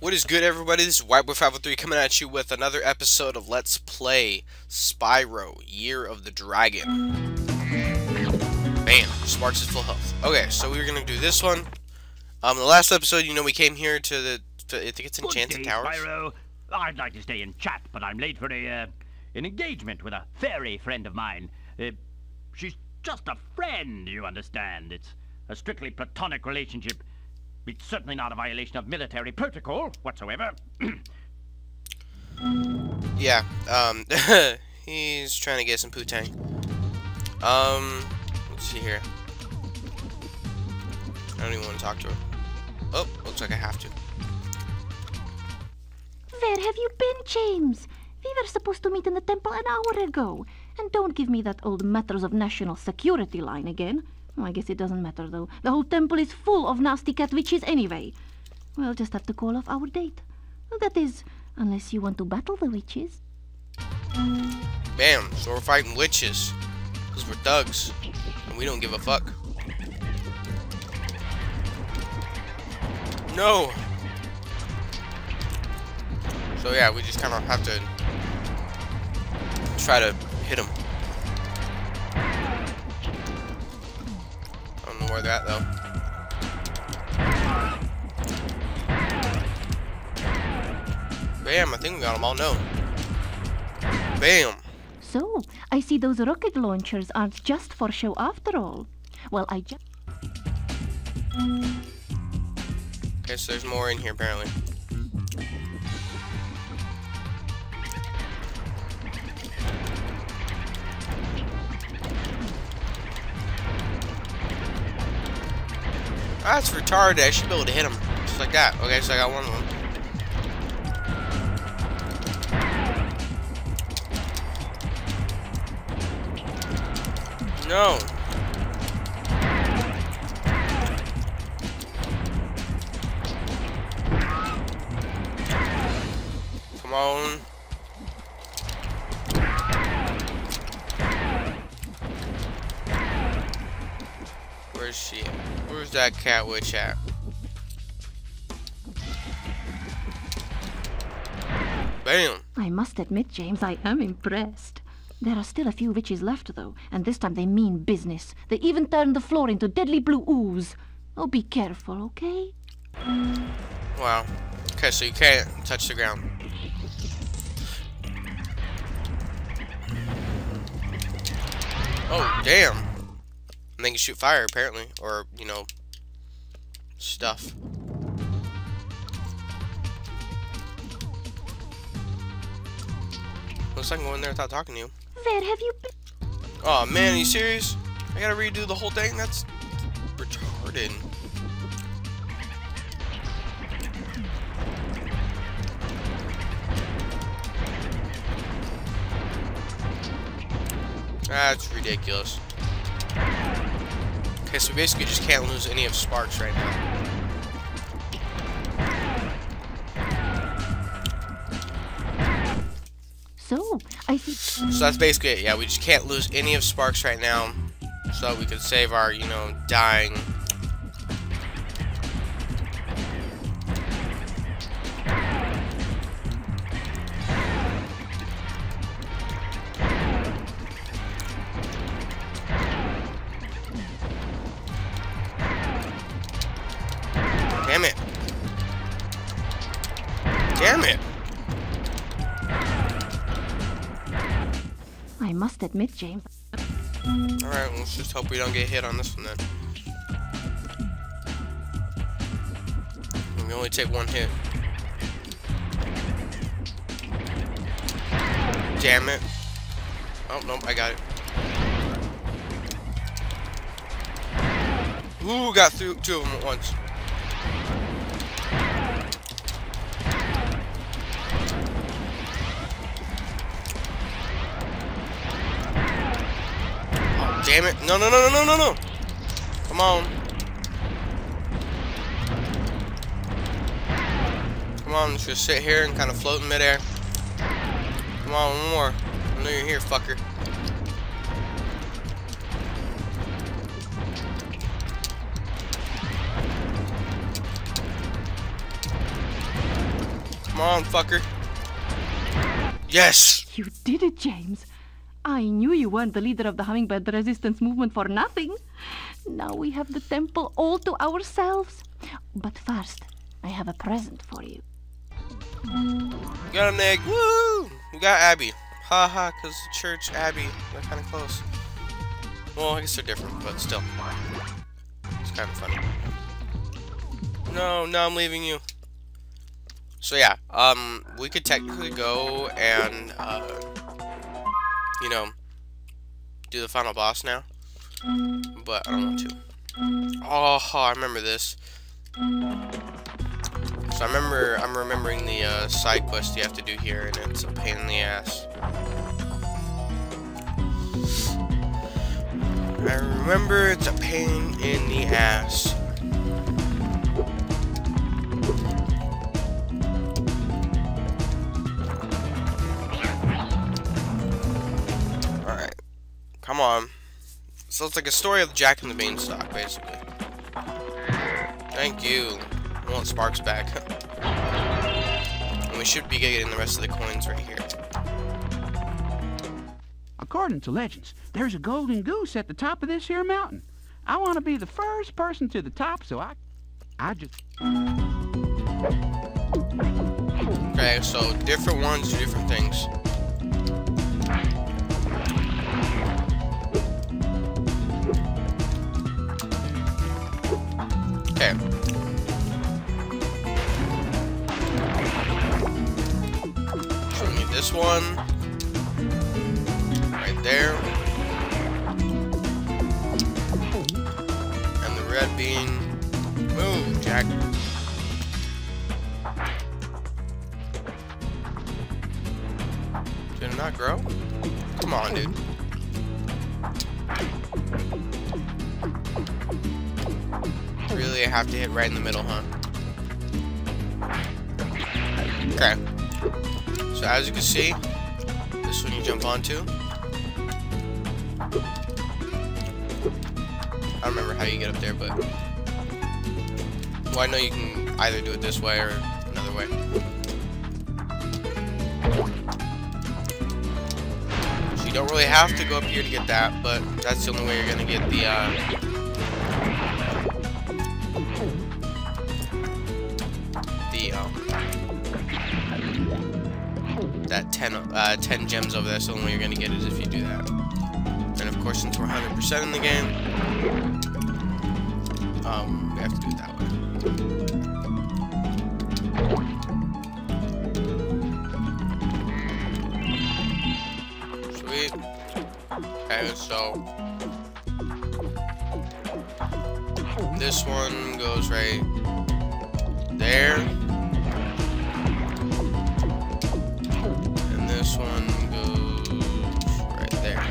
What is good, everybody? This is Whiteboy503 coming at you with another episode of Let's Play Spyro, Year of the Dragon. Bam! Sparx is full health. Okay, so we're gonna do this one. The last episode, you know, we came here to the I think it's Enchanted Towers. Spyro. I'd like to stay and chat, but I'm late for an engagement with a fairy friend of mine. She's just a friend, you understand. It's a strictly platonic relationship. It's certainly not a violation of military protocol whatsoever. Yeah, he's trying to get some poo-tang. Let's see here. I don't even want to talk to her. Oh, looks like I have to. Where have you been, James? We were supposed to meet in the temple an hour ago. And don't give me that old matters of national security line again. Oh, I guess it doesn't matter, though. The whole temple is full of nasty cat witches anyway. We'll just have to call off our date. That is, unless you want to battle the witches. Bam, so we're fighting witches. Because we're thugs. And we don't give a fuck. No! So yeah, we just kind of have to try to hit them. I don't know where they're at, though. Bam, I think we got them all. No. Bam. So, I see those rocket launchers aren't just for show after all. Well, I just... Okay, so there's more in here, apparently. That's retarded. I should be able to hit him. Just like that. Okay, so I got one of them. No. Come on. Where's she at? Where's that cat witch at? Bam! I must admit, James, I am impressed. There are still a few witches left, though, and this time they mean business. They even turned the floor into deadly blue ooze. Oh, be careful, okay? Wow. Okay, so you can't touch the ground. Oh, damn! And they can shoot fire, apparently, or, you know, stuff. Looks like I'm going there without talking to you. Where have you been? Oh man, are you serious? I gotta redo the whole thing? That's retarded. That's ridiculous. Okay, so we basically just can't lose any of Sparx right now. So, I think... So that's basically it. Yeah, we just can't lose any of Sparx right now, so that we could save our, you know, dying. Damn it. Damn it. I must admit, James. Alright, let's just hope we don't get hit on this one then. We only take one hit. Damn it. Oh, nope, I got it. Ooh, got through two of them at once. Damn it. No, no, no, no, no, no, no. Come on. Come on, let's just sit here and kind of float in midair. Come on, one more. I know you're here, fucker. on, fucker. Yes! You did it, James. I knew you weren't the leader of the Hummingbird Resistance Movement for nothing. Now we have the temple all to ourselves. But first, I have a present for you. We got an egg. Woo! We got Abby. Haha, because the church, Abby, they're kind of close. Well, I guess they're different, but still. It's kind of funny. No, now I'm leaving you. So yeah, we could technically go and, you know, do the final boss now. But I don't want to. Oh, I remember this. So I'm remembering the side quest you have to do here, and it's a pain in the ass. I remember it's a pain in the ass. Alright. Come on. So it's like a story of Jack and the Beanstalk, basically. Thank you. I want Sparx back. And we should be getting the rest of the coins right here. According to legends, there's a golden goose at the top of this here mountain. I want to be the first person to the top, so I just... Okay, so different ones do different things. Okay. So we need this one right there, and the red bean. Move, Jack. Did it not grow? Come on, dude. Really, I have to hit right in the middle, huh? Okay. So as you can see, this one you jump onto. I don't remember how you get up there, but... Well, I know you can either do it this way or another way. So you don't really have to go up here to get that, but that's the only way you're gonna get the, that 10 gems over there, so the only way you're gonna get it is if you do that. And of course, since we're 100% in the game, we have to do it that way. Sweet. Okay, so this one goes right there. This one goes right there.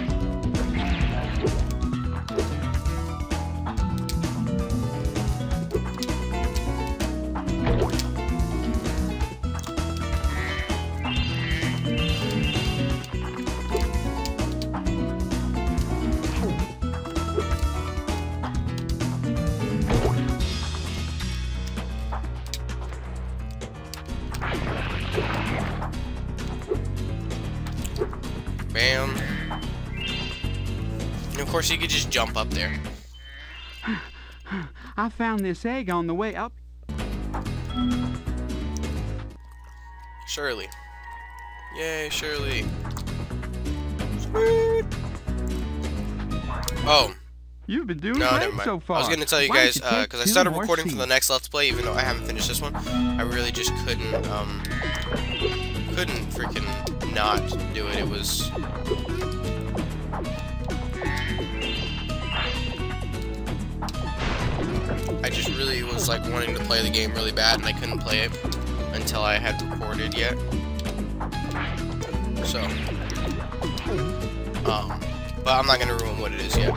Bam. And of course, you could just jump up there. I found this egg on the way up. Shirley. Yay, Shirley. Sweet. Oh. You've been doing great so far. I was gonna tell you guys, because I started recording for the next Let's Play, even though I haven't finished this one. I really just couldn't freaking not do it. It was I just really was like wanting to play the game really bad, and I couldn't play it until I had recorded yet. So but I'm not gonna ruin what it is yet.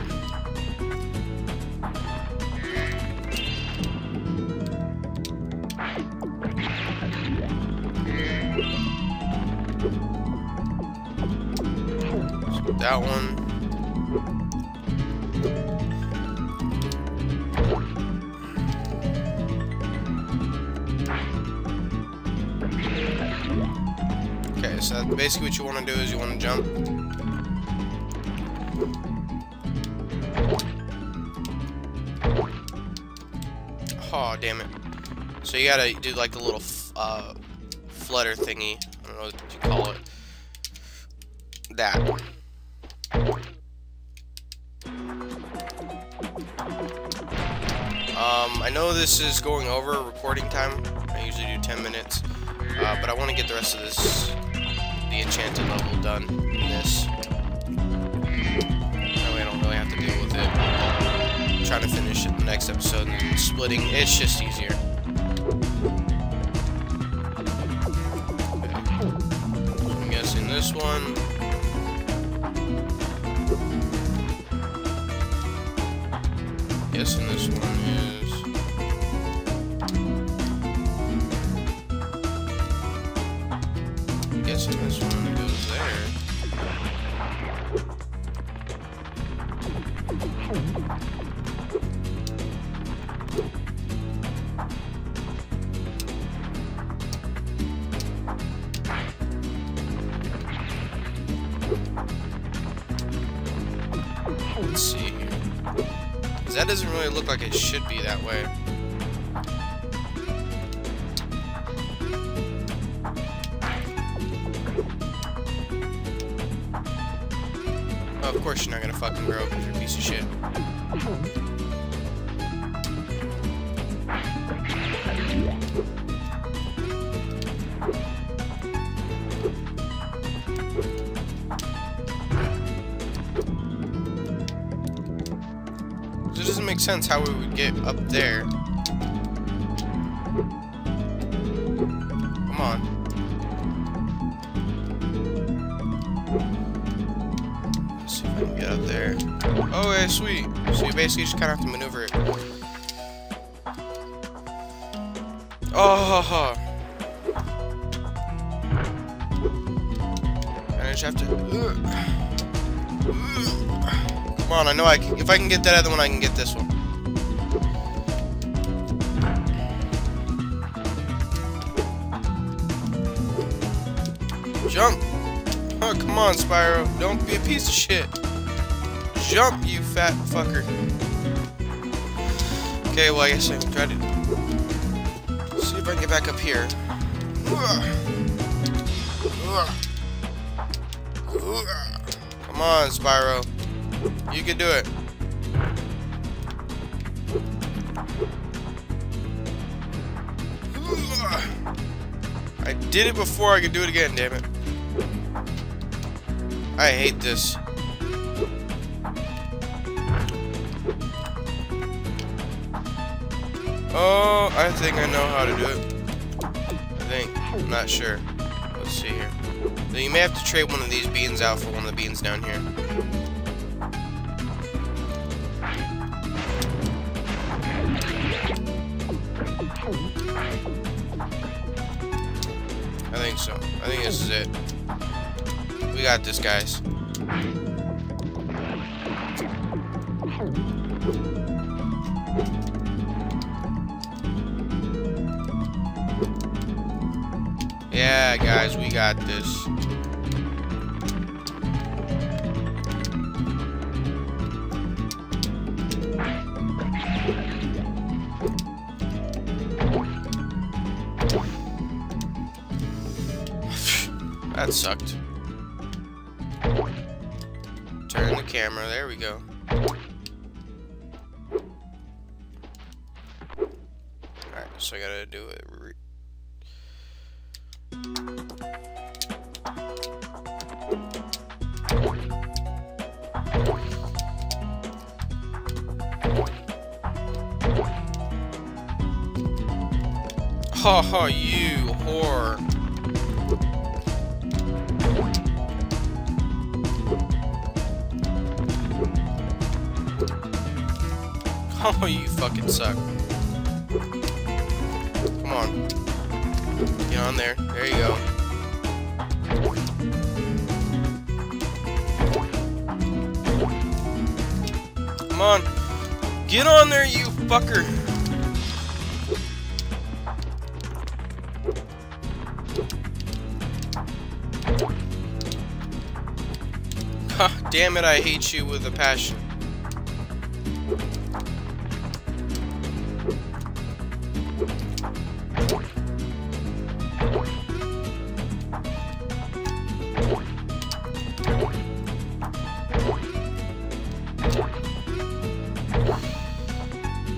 That one. Basically what you want to do is you want to jump. Oh, damn it. So you gotta do like the little flutter thingy. I don't know what you call it. That. I know this is going over recording time. I usually do 10 minutes. But I want to get the rest of this, the enchanted level, done in this. That way I don't really have to deal with it. I'm trying to finish it in the next episode and splitting, it's just easier. Okay. So I'm guessing this one. Guessing this one is. This one goes there. Let's see here. Because that doesn't really look like it should be that way. Of course you're not gonna fucking grow up if you're a piece of shit. So it doesn't make sense how we would get up there. Come on. Get up there. Oh, okay, sweet. So you basically just kind of have to maneuver it. Oh, ha, ha. And I just have to. Come on, I know I can. If I can get that other one, I can get this one. Jump. Oh, come on, Spyro. Don't be a piece of shit. Jump, you fat fucker. Okay, well, I guess I can try to see if I can get back up here. Come on, Spyro. You can do it. I did it before, I could do it again, damn it. I hate this. Oh, I think I know how to do it. I think. I'm not sure. Let's see here. So you may have to trade one of these beans out for one of the beans down here. I think so. I think this is it. We got this, guys. Yeah, guys, we got this. That sucked. Turn the camera, there we go. Alright, so I gotta do it. Oh, you whore. Oh, you fucking suck. Come on. Get on there. There you go. Come on. Get on there, you fucker. Damn it, I hate you with a passion.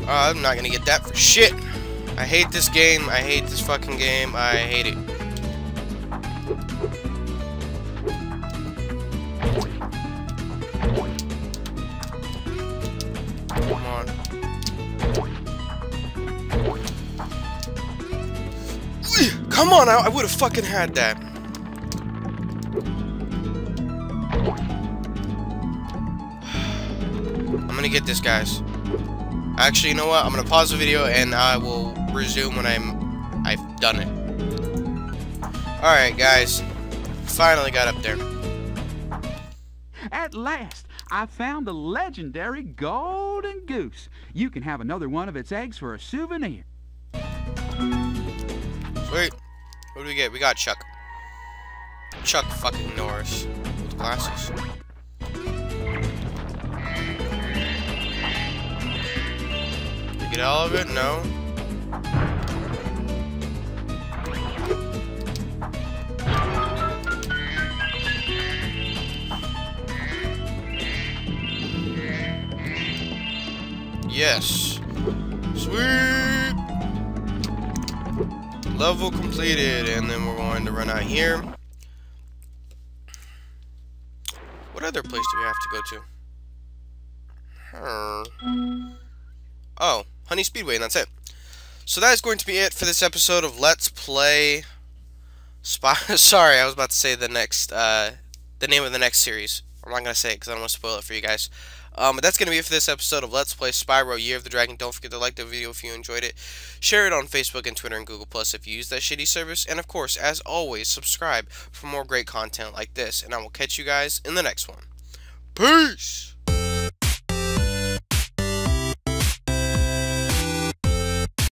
I'm not gonna get that for shit. I hate this game. I hate this fucking game. I hate it. Come on. Come on, I would have fucking had that. I'm gonna get this, guys. Actually, you know what? I'm gonna pause the video and I will resume when I've done it. Alright, guys. Finally got up there. At last, I found the legendary golden goose. You can have another one of its eggs for a souvenir. Sweet. What do we get? We got Chuck. Chuck fucking Norris. With glasses. Get all of it? No. Yes. Sweet. Level completed, and then we're going to run out here. What other place do we have to go to? Her. Oh. Honey Speedway, and that's it. So that is going to be it for this episode of Let's Play Spyro. Sorry, I was about to say the name of the next series. I'm not going to say it because I don't want to spoil it for you guys. But that's going to be it for this episode of Let's Play Spyro Year of the Dragon. Don't forget to like the video if you enjoyed it. Share it on Facebook and Twitter and Google Plus if you use that shitty service. And of course, as always, subscribe for more great content like this. And I will catch you guys in the next one. Peace!